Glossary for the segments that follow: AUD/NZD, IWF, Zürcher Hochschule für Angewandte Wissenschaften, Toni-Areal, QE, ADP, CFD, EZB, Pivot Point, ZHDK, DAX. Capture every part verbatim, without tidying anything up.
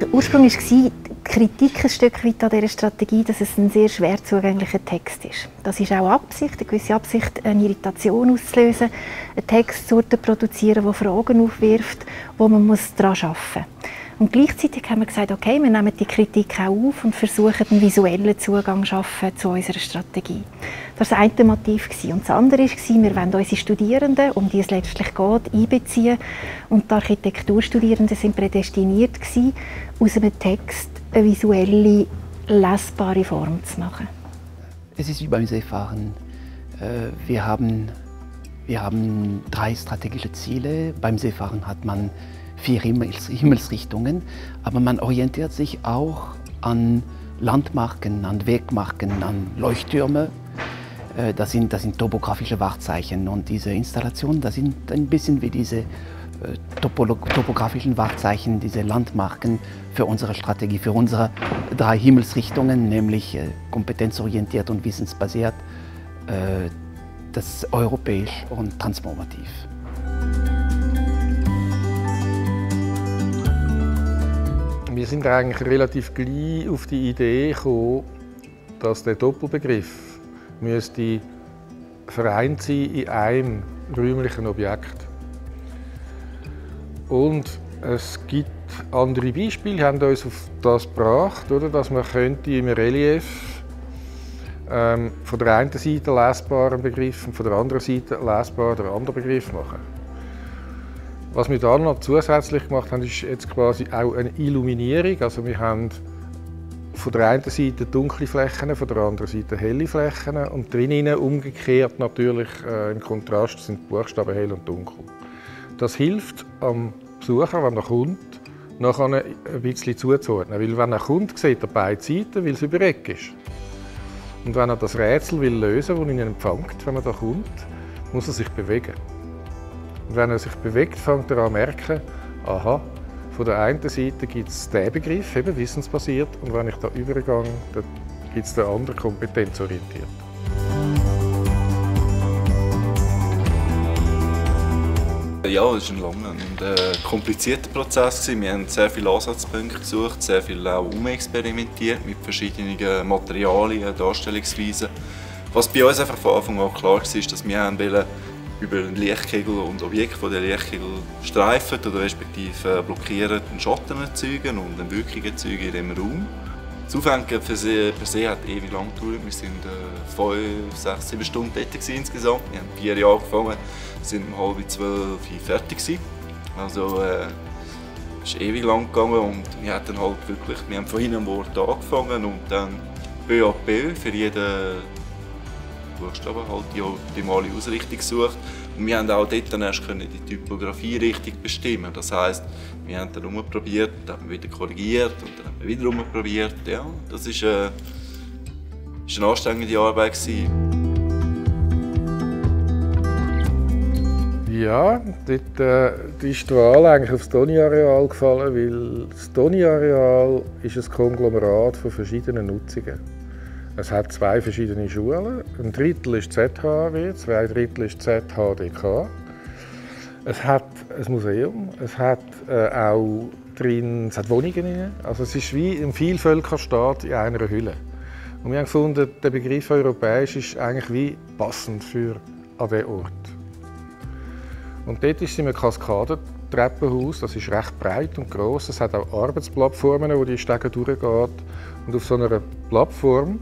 Der Ursprung war die Kritik ein Stück weit an dieser Strategie, dass es ein sehr schwer zugänglicher Text ist. Das ist auch Absicht, eine gewisse Absicht, eine Irritation auszulösen, eine Textsorte produzieren, die Fragen aufwirft, wo man daran arbeiten muss. Und gleichzeitig haben wir gesagt, okay, wir nehmen die Kritik auch auf und versuchen, einen visuellen Zugang zu schaffen zu unserer Strategie. Das war das eine Motiv. Und das andere war, wir wollen unsere Studierenden, um die es letztlich geht, einbeziehen. Und die Architekturstudierenden waren prädestiniert, aus einem Text eine visuelle, lesbare Form zu machen. Es ist wie beim Seefahren. Wir haben, wir haben drei strategische Ziele. Beim Seefahren hat man vier Himmels Himmelsrichtungen, aber man orientiert sich auch an Landmarken, an Wegmarken, an Leuchttürme. Das sind, das sind topografische Wahrzeichen und diese Installationen, das sind ein bisschen wie diese topografischen Wahrzeichen, diese Landmarken für unsere Strategie, für unsere drei Himmelsrichtungen, nämlich kompetenzorientiert und wissensbasiert, das europäisch und transformativ. Wir sind eigentlich relativ gleich auf die Idee gekommen, dass der Doppelbegriff müsste vereint sein in einem räumlichen Objekt. Und es gibt andere Beispiele, die haben uns auf das gebracht, oder, dass man könnte im Relief ähm, von der einen Seite einen lesbaren Begriff und von der anderen Seite einen lesbaren anderen Begriff machen. Was wir da noch zusätzlich gemacht haben, ist jetzt quasi auch eine Illuminierung. Also wir haben von der einen Seite dunkle Flächen, von der anderen Seite helle Flächen und drinnen umgekehrt natürlich äh, im Kontrast sind die Buchstaben hell und dunkel. Das hilft am Besucher, wenn er kommt, nachher ein bisschen zuzuordnen. Weil wenn er kommt, sieht er beide Seiten, weil es über Eck ist. Und wenn er das Rätsel will lösen will, das ihn empfängt, wenn er da kommt, muss er sich bewegen. Und wenn er sich bewegt, fängt er an merken, aha, von der einen Seite gibt es den Begriff, eben wissensbasiert, und wenn ich da übergehe, dann gibt es den anderen, kompetenzorientiert. Ja, es war ein langer und äh, komplizierter Prozess. Wir haben sehr viele Ansatzpunkte gesucht, sehr viel auch umexperimentiert mit verschiedenen Materialien, Darstellungsweisen. Was bei uns einfach von Anfang an klar war, ist, dass wir haben wollen, über einen Lichtkegel und Objekte, die den Lichtkegel streifen oder respektive blockieren, einen Schatten erzeugen und eine Wirkung erzeugen in diesem Raum. Das Aufhängen per se, per se hat ewig lang gedauert. Wir waren fünf, sechs, sieben Stunden dort insgesamt. Wir haben vier Jahre angefangen, sind um halb zwölf fertig gewesen. Also äh, es ist ewig lang gegangen und wir haben dann halt wirklich, wir haben von einem Wort angefangen und dann peu à peu für jeden Buchstaben halt die optimale Ausrichtung gesucht. Und wir haben auch dort dann erst können die Typografie richtig bestimmen. Das heisst, wir haben dann herumprobiert, dann haben wir wieder korrigiert und dann haben wir wieder herumprobiert. Ja, das war äh, eine anstrengende Arbeit gewesen. Ja, dort äh, ist die Wahl eigentlich aufs Toni-Areal gefallen, weil das Toni-Areal ist ein Konglomerat von verschiedenen Nutzungen. Es hat zwei verschiedene Schulen. Ein Drittel ist Z H A W, zwei Drittel ist Z H D K. Es hat ein Museum, es hat äh, auch drin, es hat Wohnungen drin. Also es ist wie ein Vielvölkerstaat in einer Hülle. Und wir haben gefunden, der Begriff europäisch ist eigentlich wie passend für an diesen Ort. Und dort ist es in einem Kaskadentreppenhaus, das ist recht breit und gross. Es hat auch Arbeitsplattformen, wo die Stege durchgeht. Und auf so einer Plattform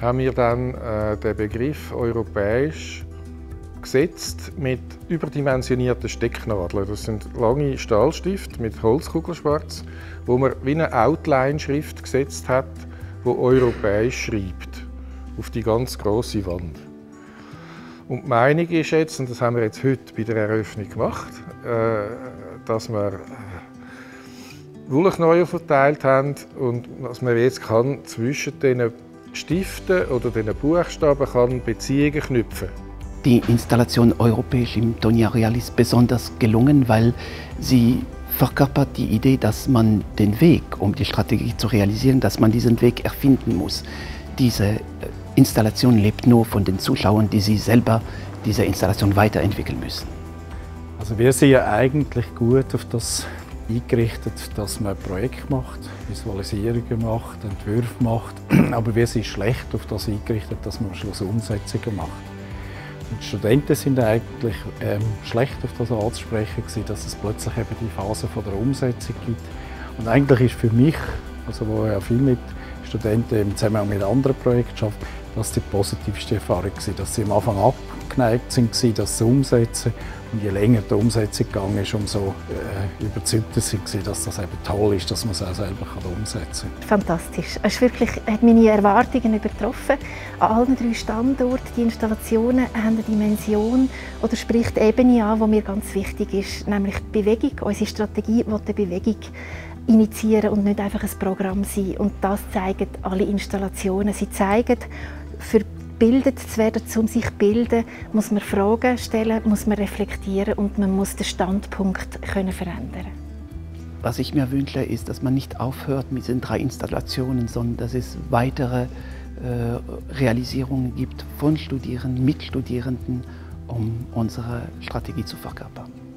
haben wir dann äh, den Begriff europäisch gesetzt mit überdimensionierten Stecknadeln. Das sind lange Stahlstifte mit Holzkugelschwarz, wo man wie eine Outline-Schrift gesetzt hat, wo europäisch schreibt, auf die ganz grosse Wand. Und die Meinung ist jetzt, und das haben wir jetzt heute bei der Eröffnung gemacht, äh, dass wir Wollknäuel verteilt haben und was man jetzt kann zwischen den Stiften oder den Buchstaben kann Beziehungen knüpfen. Die Installation europäisch im Toni-Areal ist besonders gelungen, weil sie verkörpert die Idee, dass man den Weg, um die Strategie zu realisieren, dass man diesen Weg erfinden muss. Diese Installation lebt nur von den Zuschauern, die sie selber diese Installation weiterentwickeln müssen. Also wir sind ja eigentlich gut auf das eingerichtet, dass man ein Projekt macht, Visualisierungen macht, Entwürfe macht, aber wir sind schlecht auf das eingerichtet, dass man am Schluss Umsetzungen macht. Und die Studenten sind eigentlich ähm, schlecht auf das anzusprechen gewesen, dass es plötzlich eben die Phase von der Umsetzung gibt. Und eigentlich ist für mich, also wo ich ja viel mit Studenten zusammen auch mit anderen Projekten arbeite, das die positivste Erfahrung gewesen, dass sie am Anfang abgeneigt sind, das zu umsetzen. Und je länger die Umsetzung gegangen ist, umso äh, überzeugter sie waren, dass das eben toll ist, dass man es auch selber umsetzen kann. Fantastisch. Es ist wirklich, hat meine Erwartungen übertroffen. An allen drei Standorten, die Installationen haben eine Dimension oder spricht die Ebene an, die mir ganz wichtig ist, nämlich die Bewegung. Unsere Strategie will die Bewegung initiieren und nicht einfach ein Programm sein. Und das zeigen alle Installationen. Sie zeigen, für gebildet zu werden, um sich zu bilden, muss man Fragen stellen, muss man reflektieren und man muss den Standpunkt können verändern. Was ich mir wünsche, ist, dass man nicht aufhört mit den drei Installationen, sondern dass es weitere äh, Realisierungen gibt von Studierenden, mit Studierenden, um unsere Strategie zu verkörpern.